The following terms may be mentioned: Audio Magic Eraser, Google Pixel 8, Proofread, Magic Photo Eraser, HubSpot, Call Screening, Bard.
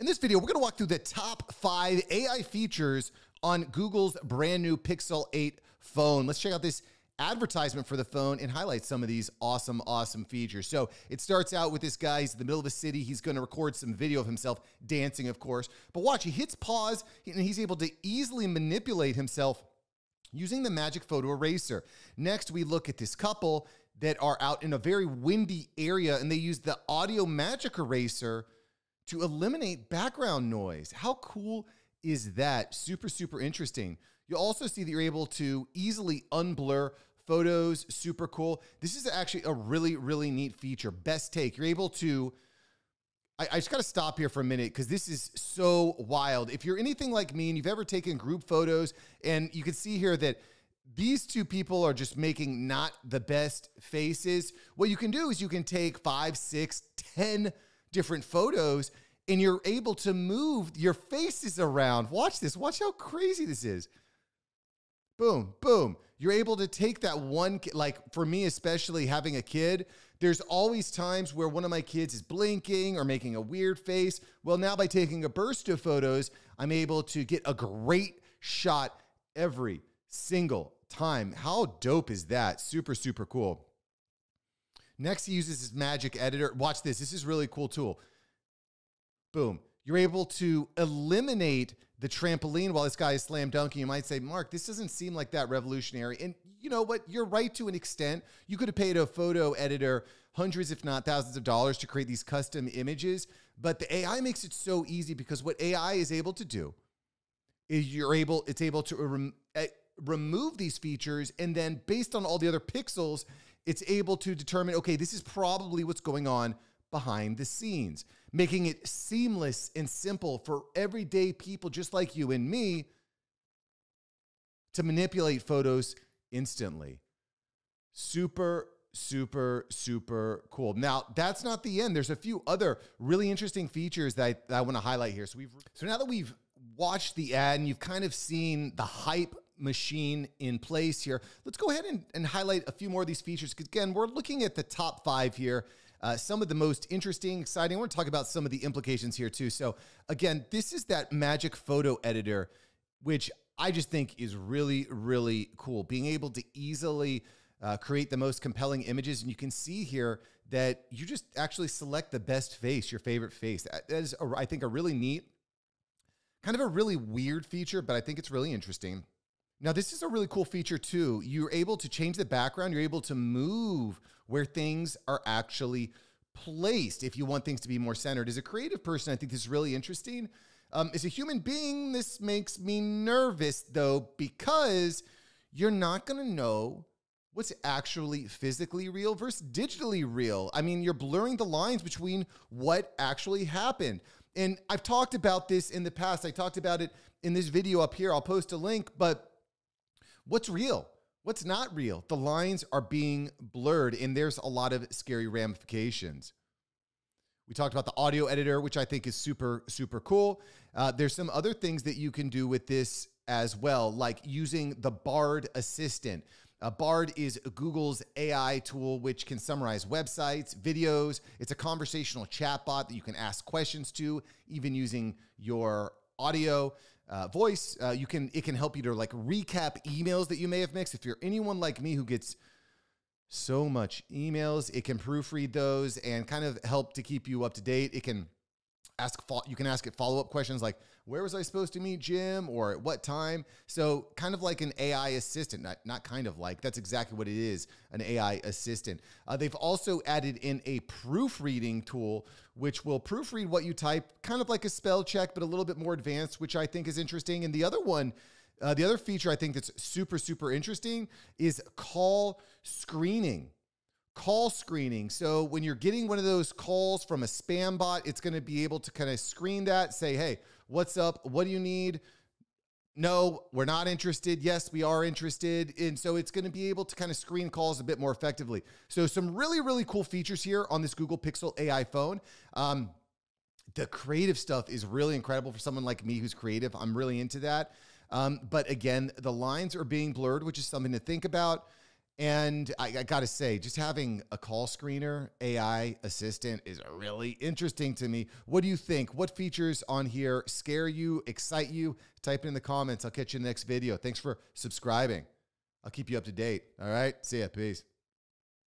In this video, we're going to walk through the top 5 AI features on Google's brand new Pixel 8 phone. Let's check out this advertisement for the phone and highlight some of these awesome features. So it starts out with this guy. He's in the middle of a city. He's going to record some video of himself dancing, of course. But watch, he hits pause, and he's able to easily manipulate himself using the Magic Photo Eraser. Next, we look at this couple that are out in a very windy area, and they use the Audio Magic Eraser to eliminate background noise. How cool is that? Super interesting. You'll also see that you're able to easily unblur photos. Super cool. This is actually a really neat feature. Best take. You're able to, I just got to stop here for a minute because this is so wild. If you're anything like me and you've ever taken group photos, and you can see here that these two people are just making not the best faces. What you can do is you can take 5, 6, 10 different photos, and you're able to move your faces around. Watch this. Watch how crazy this is. Boom, boom. You're able to take that one, like for me, especially having a kid, there's always times where one of my kids is blinking or making a weird face. Well, now by taking a burst of photos, I'm able to get a great shot every single time. How dope is that? Super cool. Next, he uses his magic editor. Watch this. This is a really cool tool. Boom. You're able to eliminate the trampoline while this guy is slam dunking. You might say, Mark, this doesn't seem like that revolutionary. And you know what? You're right to an extent. You could have paid a photo editor hundreds, if not thousands of dollars to create these custom images. But the AI makes it so easy because what AI is able to do is it's able to remove these features. And then based on all the other pixels, it's able to determine, okay, this is probably what's going on behind the scenes, making it seamless and simple for everyday people just like you and me to manipulate photos instantly. Super cool. Now, that's not the end. There's a few other really interesting features that I want to highlight here. So now that we've watched the ad and you've kind of seen the hype machine in place here, let's go ahead and highlight a few more of these features. Because again, we're looking at the top 5 here. Some of the most interesting, exciting. We're going to talk about some of the implications here too. So again, this is that Magic Photo Eraser, which I just think is really cool. Being able to easily create the most compelling images. And you can see here that you just actually select the best face, your favorite face. That is, I think, a really neat, kind of a really weird feature, but I think it's really interesting. Now, this is a really cool feature too. You're able to change the background. You're able to move where things are actually placed if you want things to be more centered. As a creative person, I think this is really interesting. As a human being, this makes me nervous though, because you're not gonna know what's actually physically real versus digitally real. I mean, you're blurring the lines between what actually happened. And I've talked about this in the past. I talked about it in this video up here. I'll post a link, but what's real? What's not real? The lines are being blurred, and there's a lot of scary ramifications. We talked about the audio editor, which I think is super cool. There's some other things that you can do with this as well, like using the Bard assistant. Bard is Google's AI tool, which can summarize websites, videos. It's a conversational chatbot that you can ask questions to, even using your audio. Voice, it can help you to like recap emails that you may have mixed. If you're anyone like me who gets so much emails, it can proofread those and kind of help to keep you up to date. It can ask, you can ask it follow-up questions like, where was I supposed to meet Jim, or at what time? So kind of like an AI assistant, not kind of like, that's exactly what it is, an AI assistant. They've also added in a proofreading tool, which will proofread what you type, kind of like a spell check, but a little bit more advanced, which I think is interesting. And the other one, the other feature I think that's super interesting is call screening. Call screening. So when you're getting one of those calls from a spam bot, it's going to be able to kind of screen that, say, hey, what's up? What do you need? No, we're not interested. Yes, we are interested. And so it's going to be able to kind of screen calls a bit more effectively. So some really cool features here on this Google Pixel AI phone. The creative stuff is really incredible for someone like me who's creative. I'm really into that. But again, the lines are being blurred, which is something to think about. And I gotta say, just having a call screener AI assistant is really interesting to me. What do you think? What features on here scare you, excite you? Type it in the comments. I'll catch you in the next video. Thanks for subscribing. I'll keep you up to date. All right. See ya. Peace.